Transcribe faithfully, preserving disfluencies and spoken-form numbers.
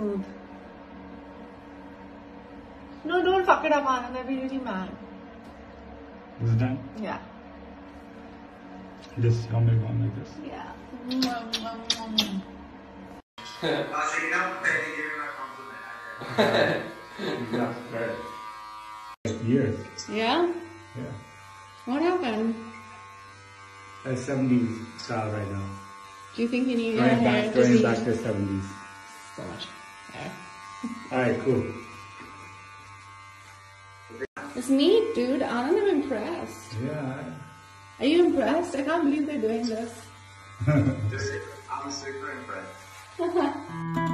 No, don't fuck it up, Anand. I'll be really mad. Is it done? Yeah. Just come back on like this. Yeah. Years. Yeah? Yeah. What happened? A seventies style right now. Do you think you need right, your back, hair to see? Going back to seventies. So much. Yeah. Alright, cool. It's neat, dude. Anand, I'm impressed. Yeah. Are you impressed? I can't believe they're doing this. I'm super impressed.